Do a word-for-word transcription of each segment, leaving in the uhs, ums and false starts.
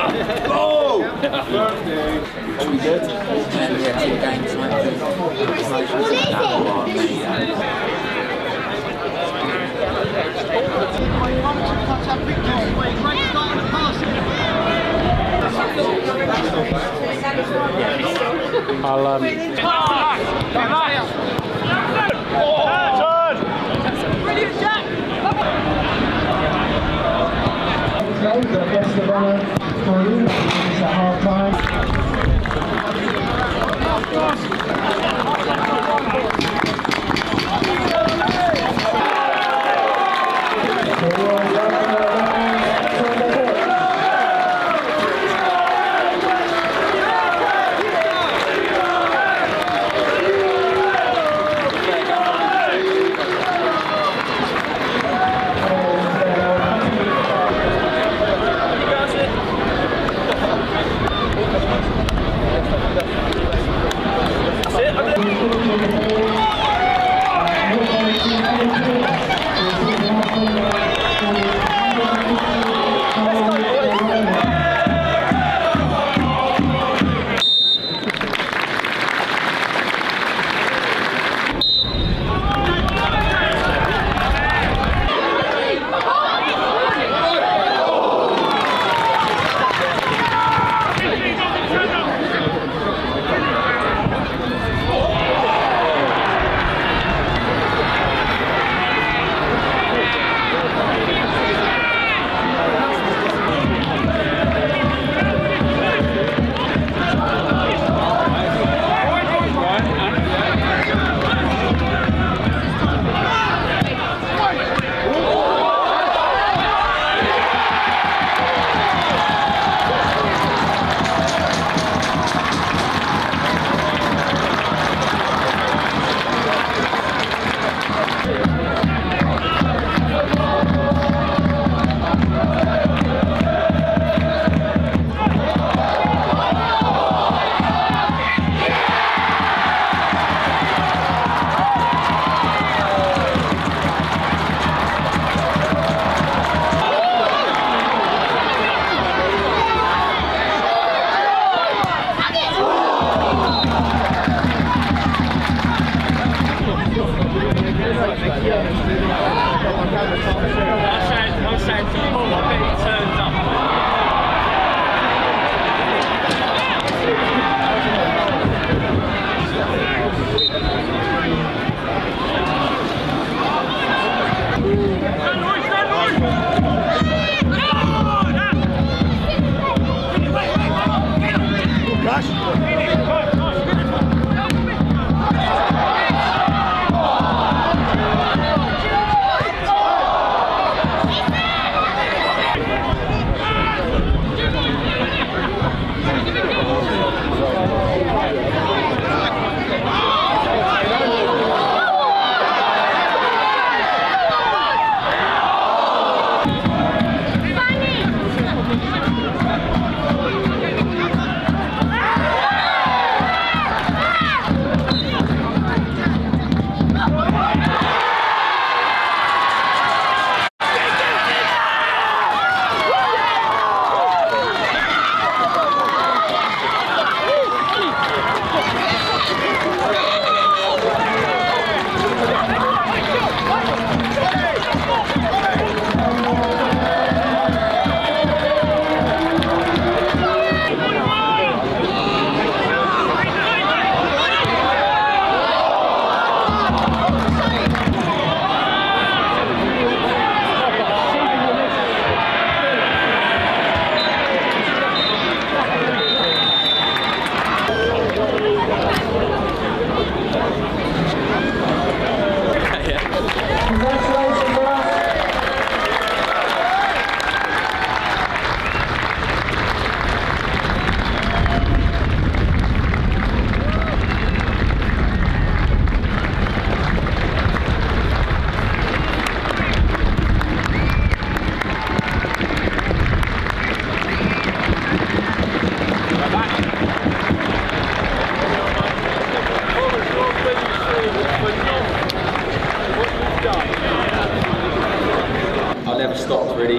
Go! Are we good? Yeah, two games left. I'll um brilliant, Jack! It's a hard time.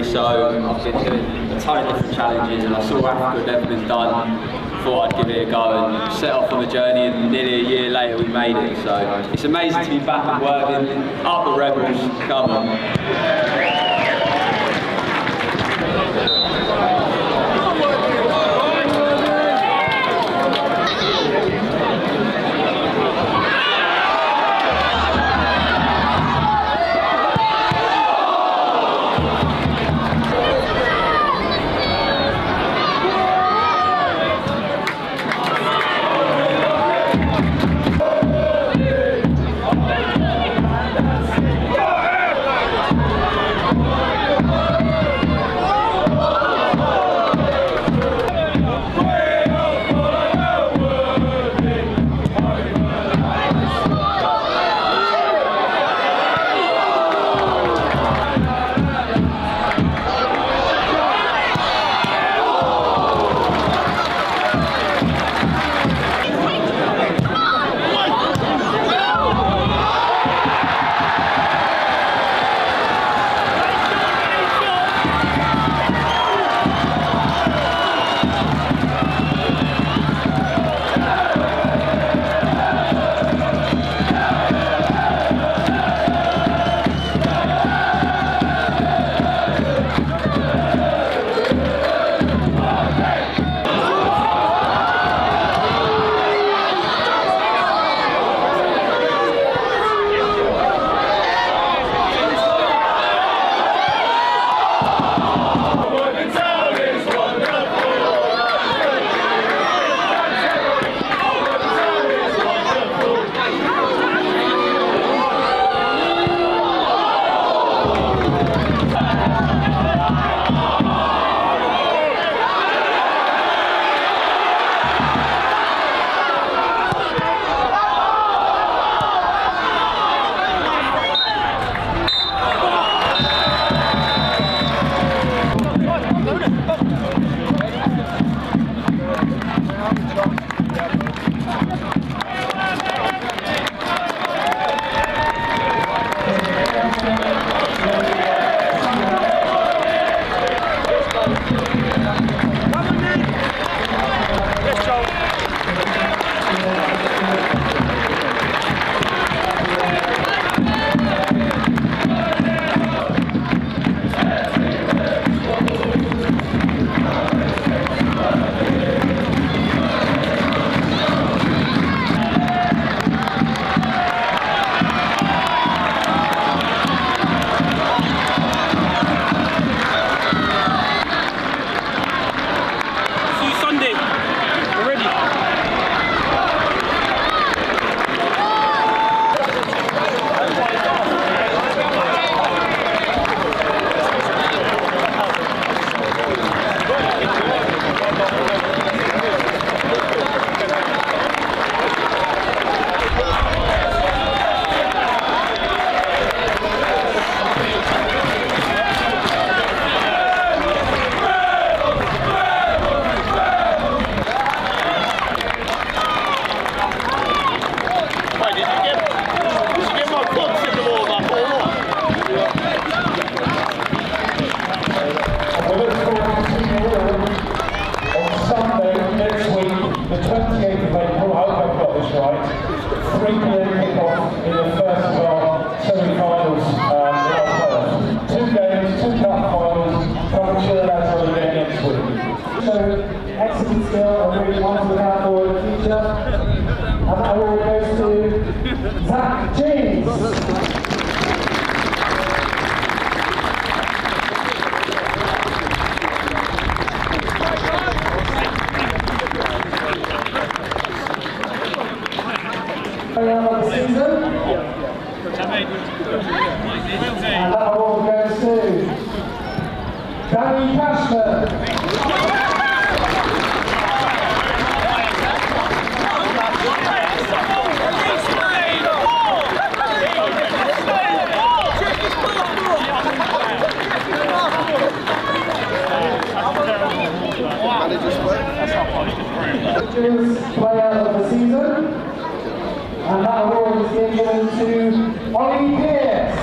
So I've been doing a ton of different challenges, and I saw Africa had never been done, thought I'd give it a go, and set off on the journey, and nearly a year later we made it. So it's amazing to be back at work, and up the Rebels, come on. Zach James! Player of the season, and that award is being given to Ollie Pearce.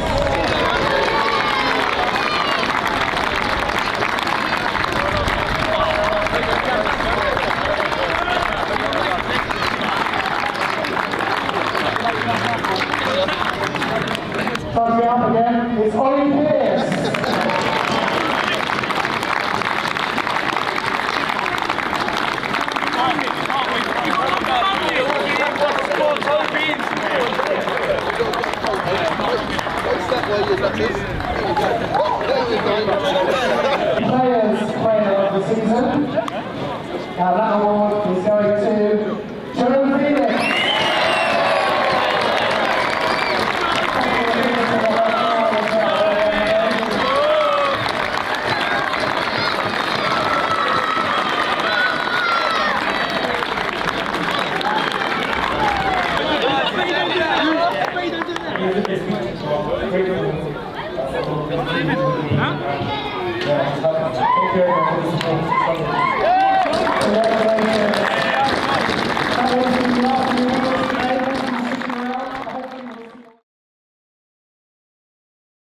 Thank you.